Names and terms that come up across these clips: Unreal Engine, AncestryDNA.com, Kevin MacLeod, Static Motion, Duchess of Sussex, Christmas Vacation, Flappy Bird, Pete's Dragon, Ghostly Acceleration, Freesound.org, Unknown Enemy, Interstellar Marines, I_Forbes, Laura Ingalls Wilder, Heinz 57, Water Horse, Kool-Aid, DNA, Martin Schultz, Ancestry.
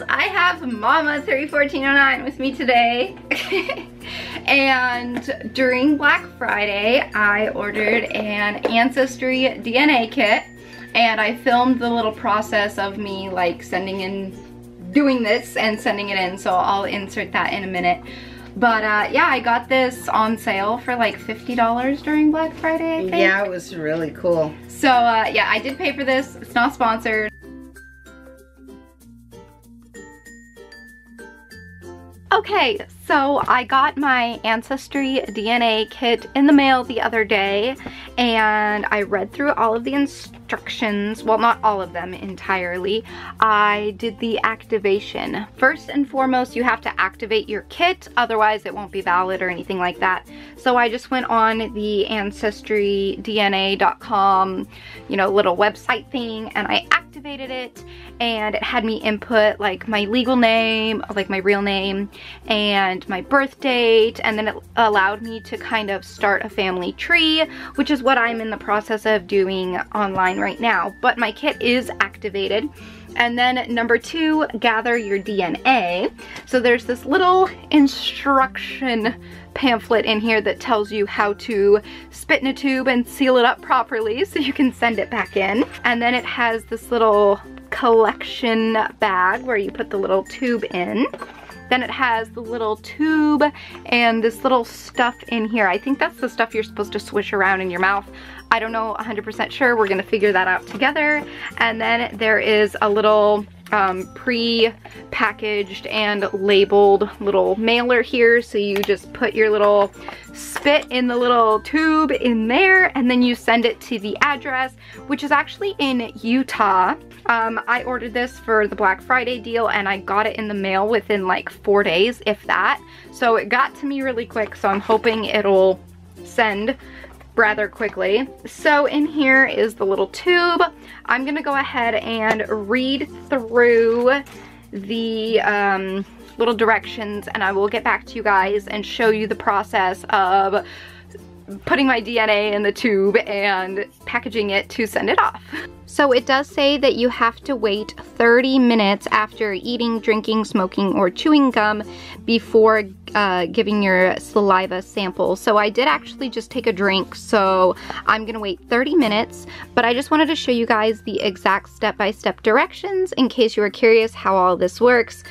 Ingalls. I have Mama 31409 with me today. And during Black Friday, I ordered an Ancestry DNA kit, and I filmed the little process of me like sending in, doing this and sending it in, so I'll insert that in a minute. But yeah, I got this on sale for like $50 during Black Friday, I think. Yeah, it was really cool. So yeah, I did pay for this. It's not sponsored. Okay, so I got my Ancestry DNA kit in the mail the other day, and I read through all of the instructions, well, not all of them entirely. I did the activation. First and foremost, you have to activate your kit, otherwise it won't be valid or anything like that. So I just went on the AncestryDNA.com, you know, little website thing, and I activated it, and it had me input like my legal name, like my real name, and my birth date, and then it allowed me to kind of start a family tree, which is what I'm in the process of doing online right now. But my kit is activated. And then number 2, gather your DNA. So there's this little instruction pamphlet in here that tells you how to spit in a tube and seal it up properly so you can send it back in. And then it has this little collection bag where you put the little tube in. Then it has the little tube and this little stuff in here. I think that's the stuff you're supposed to swish around in your mouth. I don't know 100% sure. We're gonna figure that out together. And then there is a little pre-packaged and labeled little mailer here. So you just put your little spit in the little tube in there, and then you send it to the address, which is actually in Utah. I ordered this for the Black Friday deal, and I got it in the mail within like 4 days, if that. So it got to me really quick, so I'm hoping it'll send rather quickly. So in here is the little tube. I'm gonna go ahead and read through the little directions, and I will get back to you guys and show you the process of putting my DNA in the tube and packaging it to send it off. So it does say that you have to wait 30 minutes after eating, drinking, smoking, or chewing gum before giving your saliva sample. So I did actually just take a drink, so I'm gonna wait 30 minutes, but I just wanted to show you guys the exact step-by-step directions in case you were curious how all this works.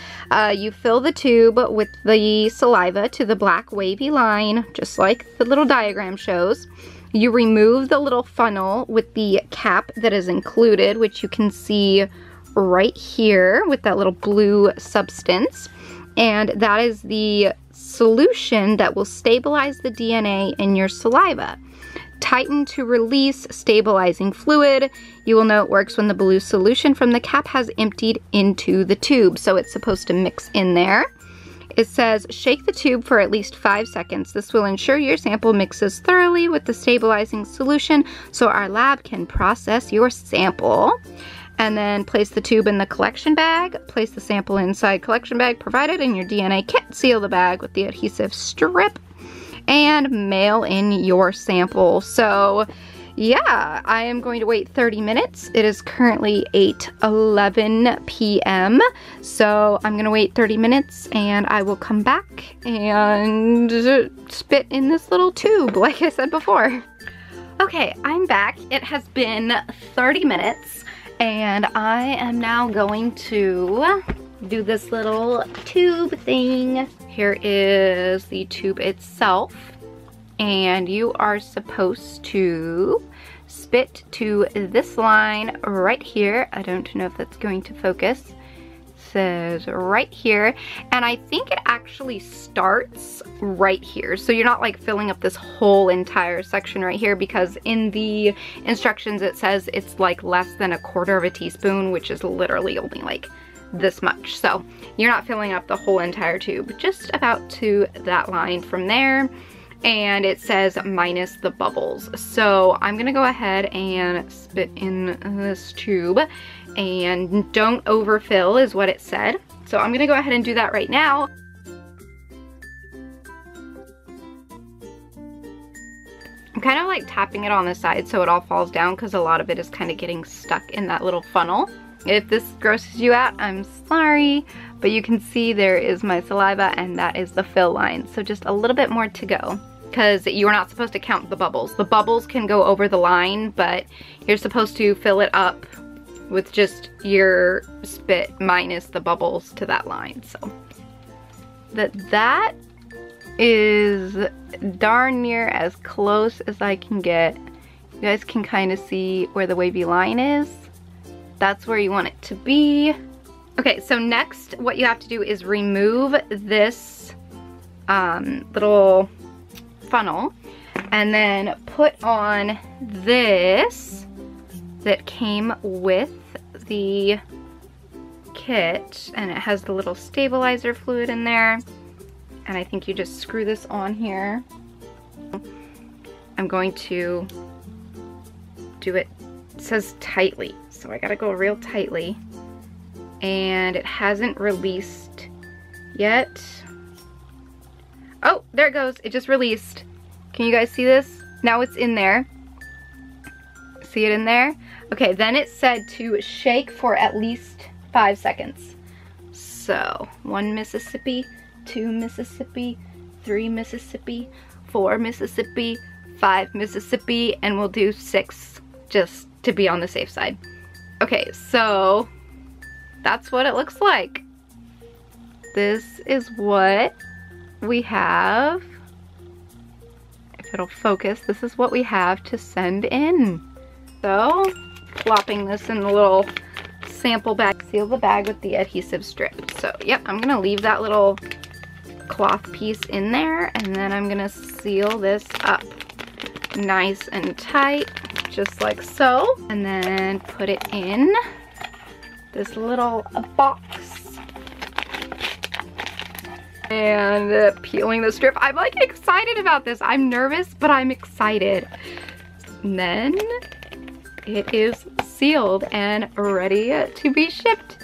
You fill the tube with the saliva to the black wavy line, just like the little diagram shows. You remove the little funnel with the cap that is included, which you can see right here with that little blue substance. And that is the solution that will stabilize the DNA in your saliva. Tighten to release stabilizing fluid. You will know it works when the blue solution from the cap has emptied into the tube. So it's supposed to mix in there. It says, shake the tube for at least 5 seconds. This will ensure your sample mixes thoroughly with the stabilizing solution so our lab can process your sample. And then place the tube in the collection bag. Place the sample inside collection bag provided in your DNA kit. Seal the bag with the adhesive strip and mail in your sample. So yeah, I am going to wait 30 minutes. It is currently 8:11 p.m. So I'm gonna wait 30 minutes and I will come back and spit in this little tube, like I said before. Okay, I'm back. It has been 30 minutes and I am now going to do this little tube thing. Here is the tube itself. And you are supposed to spit to this line right here. I don't know if that's going to focus. It says right here. And I think it actually starts right here. So you're not like filling up this whole entire section right here, because in the instructions it says it's like less than 1/4 teaspoon, which is literally only like this much. So you're not filling up the whole entire tube, just about to that line from there. And it says minus the bubbles. So I'm gonna go ahead and spit in this tube, and don't overfill is what it said. So I'm gonna go ahead and do that right now. I'm kind of like tapping it on the side so it all falls down, because a lot of it is kind of getting stuck in that little funnel. If this grosses you out, I'm sorry, but you can see there is my saliva and that is the fill line. So just a little bit more to go, because you're not supposed to count the bubbles. The bubbles can go over the line, but you're supposed to fill it up with just your spit minus the bubbles to that line. So that is darn near as close as I can get. You guys can kind of see where the wavy line is. That's where you want it to be. Okay, so next what you have to do is remove this little funnel and then put on this that came with the kit, and it has the little stabilizer fluid in there, and I think you just screw this on here. I'm going to do it, it says tightly, so I gotta go real tightly, and it hasn't released yet. Oh, there it goes, it just released. Can you guys see this? Now it's in there. See it in there? Okay, then it said to shake for at least 5 seconds. So 1 Mississippi, 2 Mississippi, 3 Mississippi, 4 Mississippi, 5 Mississippi, and we'll do 6 just to be on the safe side. Okay, so that's what it looks like. This is what we have. If it'll focus, this is what we have to send in. So, flopping this in the little sample bag, seal the bag with the adhesive strip. So, yep, I'm gonna leave that little cloth piece in there, and then I'm gonna seal this up nice and tight, just like so, and then put it in this little box and peeling the strip. I'm like excited about this. I'm nervous, but I'm excited. And then it is sealed and ready to be shipped.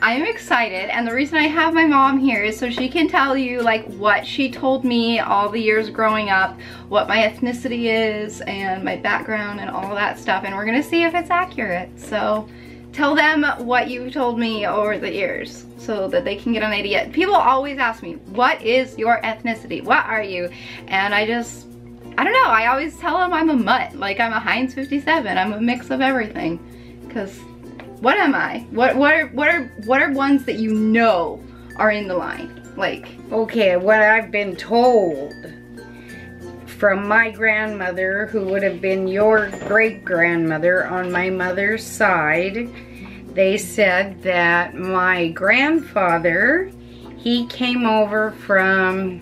I am excited, and the reason I have my mom here is so she can tell you like what she told me all the years growing up, what my ethnicity is and my background and all that stuff, and we're gonna see if it's accurate. So tell them what you told me over the years so that they can get an idea. People always ask me, what is your ethnicity? What are you? And I don't know, I always tell them I'm a mutt, like I'm a Heinz 57, I'm a mix of everything, because what am I? What are ones that you know are in the line? Like, okay, what I've been told from my grandmother, who would have been your great-grandmother on my mother's side, they said that my grandfather, he came over from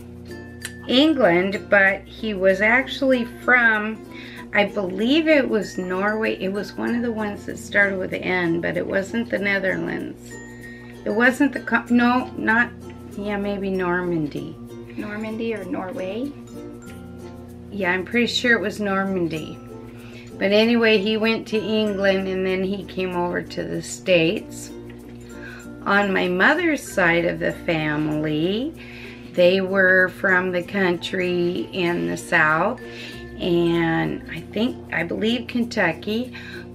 England, but he was actually from, I believe it was Norway. It was one of the ones that started with the N, but it wasn't the Netherlands. It wasn't the, no, not, yeah, maybe Normandy. Normandy or Norway? Yeah, I'm pretty sure it was Normandy. But anyway, he went to England and then he came over to the States. On my mother's side of the family, they were from the country in the South. And I believe Kentucky,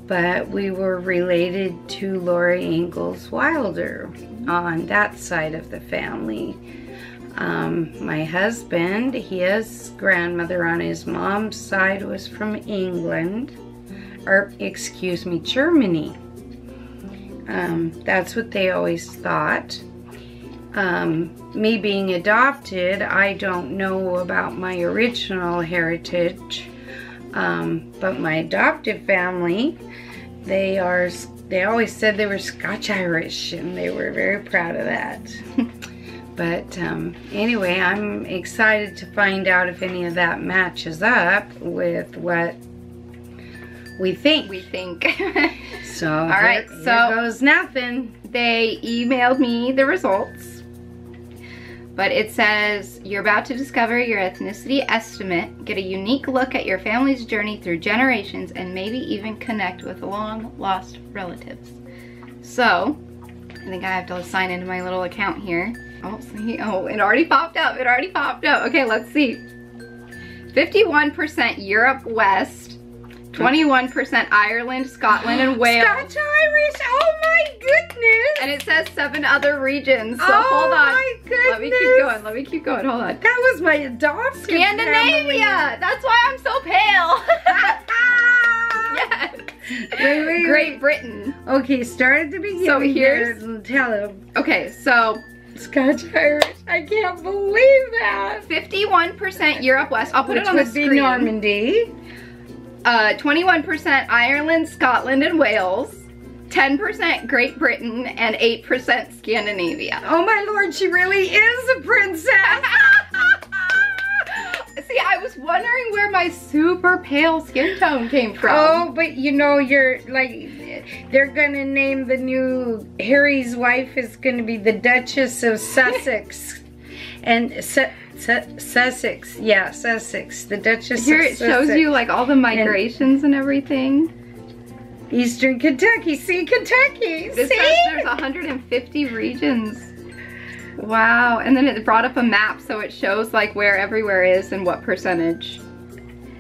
but we were related to Laura Ingalls Wilder on that side of the family. My husband, his grandmother on his mom's side was from England, or excuse me, Germany. That's what they always thought. Me being adopted, I don't know about my original heritage, but my adoptive family, they always said they were Scotch-Irish, and they were very proud of that. But anyway, I'm excited to find out if any of that matches up with what we think. We think. So, all right, so goes nothing. They emailed me the results. But it says, you're about to discover your ethnicity estimate, get a unique look at your family's journey through generations, and maybe even connect with long lost relatives. So, I think I have to sign into my little account here. Oh, see, oh, it already popped up, it already popped up. Okay, let's see. 51% Europe West, 21% Ireland, Scotland, and Wales. Scotch-Irish, oh my goodness! And it says 7 other regions, so oh hold on. Oh my goodness! Let me keep going, hold on. That was my adoption family. Scandinavia! That's why I'm so pale! Yes. Wait. Great Britain. Okay, start at the beginning. So here's... Tell them. Okay, so... Scotch Irish. I can't believe that. 51% Europe West. I'll put it on the screen. Which would be Normandy. 21% Ireland, Scotland, and Wales. 10% Great Britain, and 8% Scandinavia. Oh my lord, she really is a princess. See, I was wondering where my super pale skin tone came from. Oh, but you know, you're like, they're gonna name the new, Harry's wife is gonna be the Duchess of Sussex. And Sussex, yeah, Sussex, the Duchess Here of Sussex. Here it shows you like all the migrations and everything. Eastern Kentucky, see Kentucky, this see? There's 150 regions. Wow, and then it brought up a map so it shows like where everywhere is and what percentage.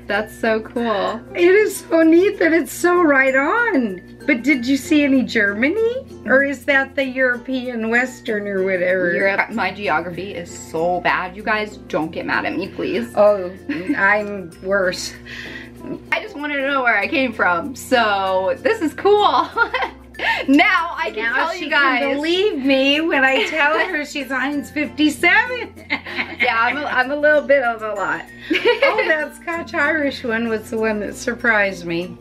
That's so cool. It is so neat that it's so right on. But did you see any Germany? Or is that the European Western or whatever? Europe, my geography is so bad. You guys don't get mad at me, please. Oh, I'm worse. I just wanted to know where I came from, so this is cool. Now I can tell you guys. Can believe me when I tell her she's Heinz 57. Yeah, I'm a little bit of a lot. Oh, that Scotch Irish one was the one that surprised me.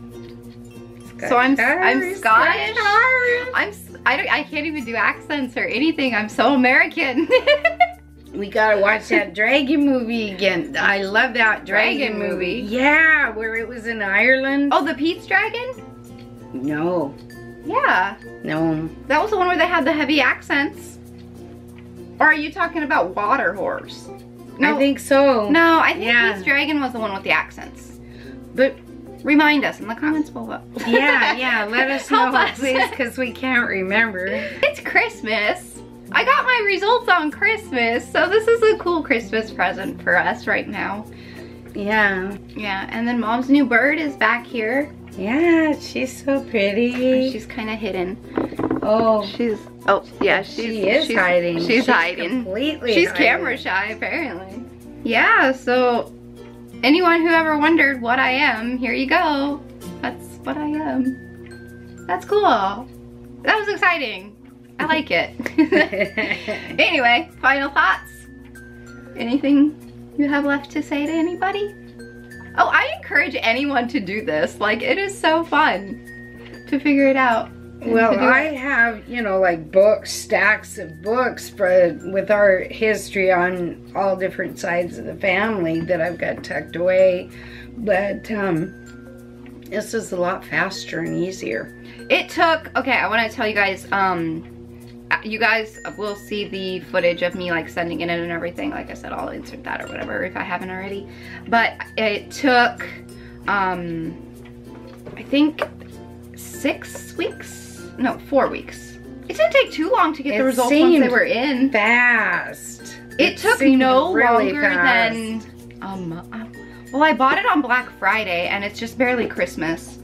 Scotch, so I'm Scottish. Scotch Irish. I can't even do accents or anything. I'm so American. We gotta watch that dragon movie again. I love that dragon movie. Yeah, where it was in Ireland. Oh, the Pete's Dragon? No. Yeah. No. That was the one where they had the heavy accents. Or are you talking about Water Horse? No, I think so. No, I think Pete's Dragon was the one with the accents. But remind us in the comments below. Yeah, let us know, please, because we can't remember. It's Christmas. I got my results on Christmas, so this is a cool Christmas present for us right now. Yeah. Yeah, and then Mom's new bird is back here. Yeah, she's so pretty. She's kind of hidden. Oh, she is hiding. She's hiding. Completely. She's hiding. Camera shy, apparently. Yeah. So, anyone who ever wondered what I am, here you go. That's what I am. That's cool. That was exciting. I like it. Anyway, final thoughts. Anything you have left to say to anybody? Oh, I encourage anyone to do this. Like, it is so fun to figure it out. Well, I have, you know, like books, stacks of books, but with our history on all different sides of the family that I've got tucked away. But this is a lot faster and easier. It took, okay, I want to tell you guys will see the footage of me like sending it in and everything. Like I said, I'll insert that or whatever if I haven't already. But it took, I think 6 weeks? No, 4 weeks. It didn't take too long to get the results once they were in. Fast. It took no longer than a month. Well, I bought it on Black Friday and it's just barely Christmas.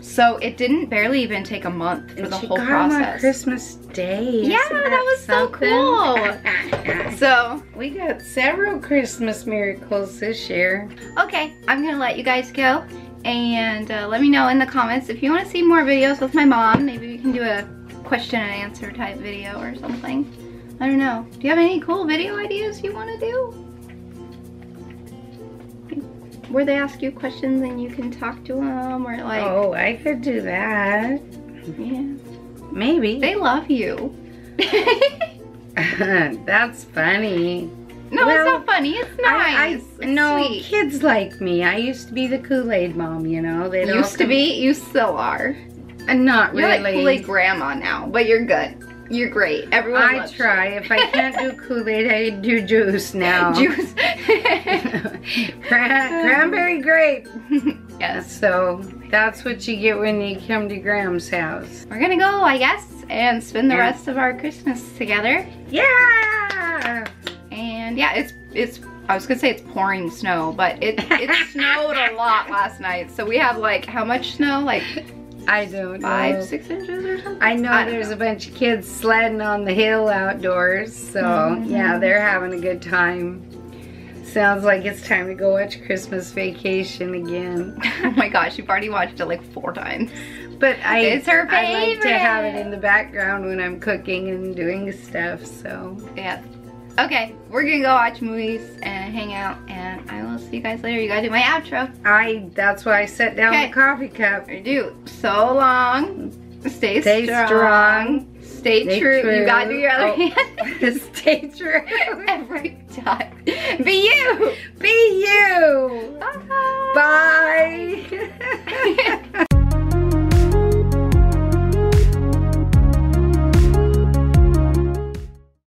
So it didn't barely even take a month for the whole process. On Christmas Day. Yeah, that was something? So cool. So we got several Christmas miracles this year. Okay, I'm gonna let you guys go, and let me know in the comments if you want to see more videos with my mom. Maybe we can do a question and answer type video or something. I don't know. Do you have any cool video ideas you want to do? Where they ask you questions and you can talk to them, or like... Oh, I could do that. Yeah. Maybe. They love you. That's funny. No, well, it's not funny. It's nice. No, kids like me. I used to be the Kool-Aid mom, you know. They don't used to be? You still are. Not really. You're like Kool-Aid grandma now, but you're good. You're great. Everyone loves you. I try. If I can't do Kool-Aid, I do juice now. Juice. Cranberry grape. Yes. So that's what you get when you come to Graham's house. We're gonna go, I guess, and spend the rest of our Christmas together. Yeah. And yeah, it's I was gonna say it's pouring snow, but it snowed a lot last night. So we have like, how much snow? Like I don't know. 5, 6 inches or something? I know there's a bunch of kids sledding on the hill outdoors. So yeah, they're having a good time. Sounds like it's time to go watch Christmas Vacation again. Oh my gosh, you've already watched it like 4 times. But it's her favorite. I like to have it in the background when I'm cooking and doing stuff, so. Yeah. Okay, we're gonna go watch movies and hang out, and I will see you guys later. You gotta do my outro. That's why I set down the coffee cup. I do. So long. Stay strong. Stay true. You gotta do your other hand. Stay true. Every time. Be you. Be you. Bye. Bye.